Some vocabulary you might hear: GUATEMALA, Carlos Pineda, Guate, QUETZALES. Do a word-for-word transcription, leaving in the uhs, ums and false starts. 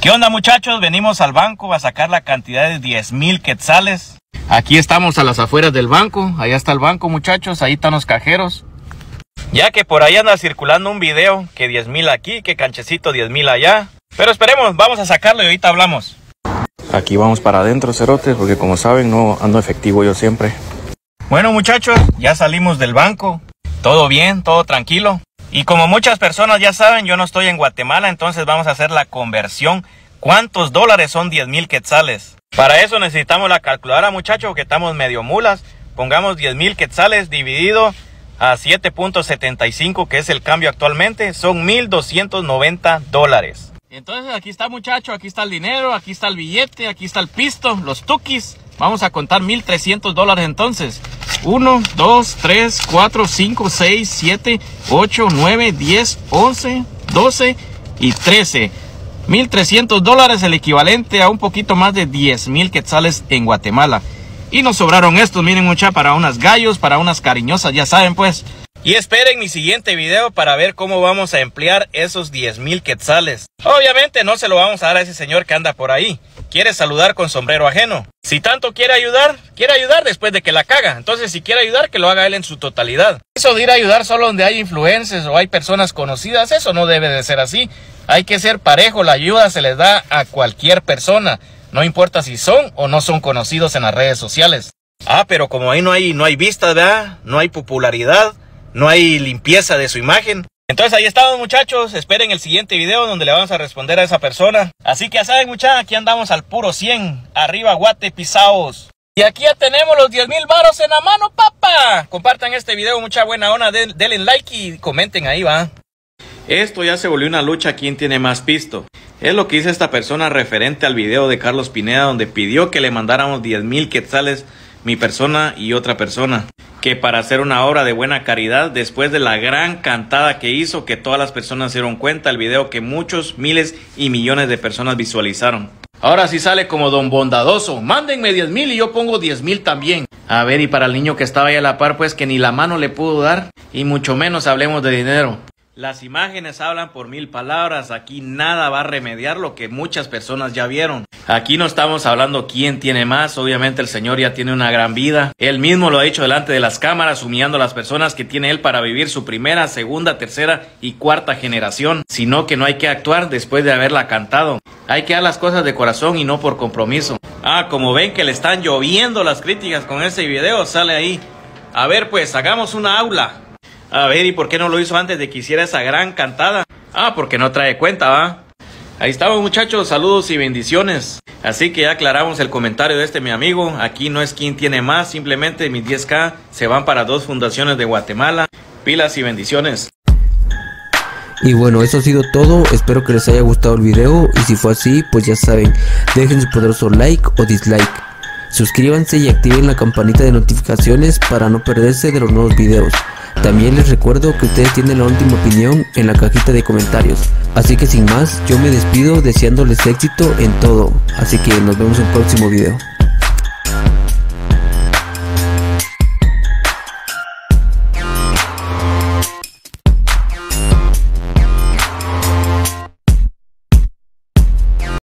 ¿Qué onda, muchachos? Venimos al banco a sacar la cantidad de diez mil quetzales. Aquí estamos a las afueras del banco. Allá está el banco, muchachos. Ahí están los cajeros. Ya que por ahí anda circulando un video que diez mil aquí, que canchecito diez mil allá. Pero esperemos, vamos a sacarlo y ahorita hablamos. Aquí vamos para adentro, cerotes, porque como saben, no ando efectivo yo siempre. Bueno, muchachos, ya salimos del banco. Todo bien, todo tranquilo. Y como muchas personas ya saben, yo no estoy en Guatemala, entonces vamos a hacer la conversión. ¿Cuántos dólares son diez mil quetzales? Para eso necesitamos la calculadora, muchachos, que estamos medio mulas. Pongamos diez mil quetzales dividido a siete punto setenta y cinco, que es el cambio actualmente. Son mil doscientos noventa dólares. Entonces aquí está, muchachos, aquí está el dinero, aquí está el billete, aquí está el pisto, los tuquis. Vamos a contar mil trescientos dólares entonces. uno, dos, tres, cuatro, cinco, seis, siete, ocho, nueve, diez, once, doce y trece. mil trescientos dólares, el equivalente a un poquito más de diez mil quetzales en Guatemala. Y nos sobraron estos, miren, mucha, para unas gallos, para unas cariñosas, ya saben pues. Y esperen mi siguiente video para ver cómo vamos a emplear esos diez mil quetzales. Obviamente no se lo vamos a dar a ese señor que anda por ahí. Quiere saludar con sombrero ajeno. Si tanto quiere ayudar, quiere ayudar después de que la caga. Entonces si quiere ayudar, que lo haga él en su totalidad. Eso de ir a ayudar solo donde hay influencers o hay personas conocidas, eso no debe de ser así. Hay que ser parejo, la ayuda se les da a cualquier persona. No importa si son o no son conocidos en las redes sociales. Ah, pero como ahí no hay, no hay vistas, ¿verdad? No hay popularidad, no hay limpieza de su imagen. Entonces ahí estamos, muchachos, esperen el siguiente video donde le vamos a responder a esa persona. Así que ya saben, muchachos, aquí andamos al puro cien, arriba Guate, pisaos. Y aquí ya tenemos los diez mil varos en la mano, papá. Compartan este video, mucha buena onda, Den, denle like y comenten ahí, va. Esto ya se volvió una lucha, ¿quién tiene más pisto? Es lo que dice esta persona referente al video de Carlos Pineda, donde pidió que le mandáramos diez mil quetzales, mi persona y otra persona, que para hacer una obra de buena caridad, después de la gran cantada que hizo, que todas las personas se dieron cuenta, el video que muchos miles y millones de personas visualizaron. Ahora sí sale como don bondadoso, mándenme diez mil y yo pongo diez mil también. A ver, y para el niño que estaba ahí a la par, pues que ni la mano le pudo dar, y mucho menos hablemos de dinero. Las imágenes hablan por mil palabras, aquí nada va a remediar lo que muchas personas ya vieron. Aquí no estamos hablando quién tiene más, obviamente el señor ya tiene una gran vida. Él mismo lo ha hecho delante de las cámaras, humillando a las personas que tiene él para vivir su primera, segunda, tercera y cuarta generación. Sino que no hay que actuar después de haberla cantado. Hay que dar las cosas de corazón y no por compromiso. Ah, como ven que le están lloviendo las críticas con ese video, sale ahí. A ver pues, hagamos una aula. A ver, ¿y por qué no lo hizo antes de que hiciera esa gran cantada? Ah, porque no trae cuenta, ¿va? Ahí estamos, muchachos, saludos y bendiciones. Así que ya aclaramos el comentario de este mi amigo. Aquí no es quien tiene más, simplemente mis diez mil se van para dos fundaciones de Guatemala. Pilas y bendiciones. Y bueno, eso ha sido todo, espero que les haya gustado el video. Y si fue así, pues ya saben, dejen su poderoso like o dislike. Suscríbanse y activen la campanita de notificaciones para no perderse de los nuevos videos. También les recuerdo que ustedes tienen la última opinión en la cajita de comentarios. Así que sin más, yo me despido deseándoles éxito en todo. Así que nos vemos en el próximo video.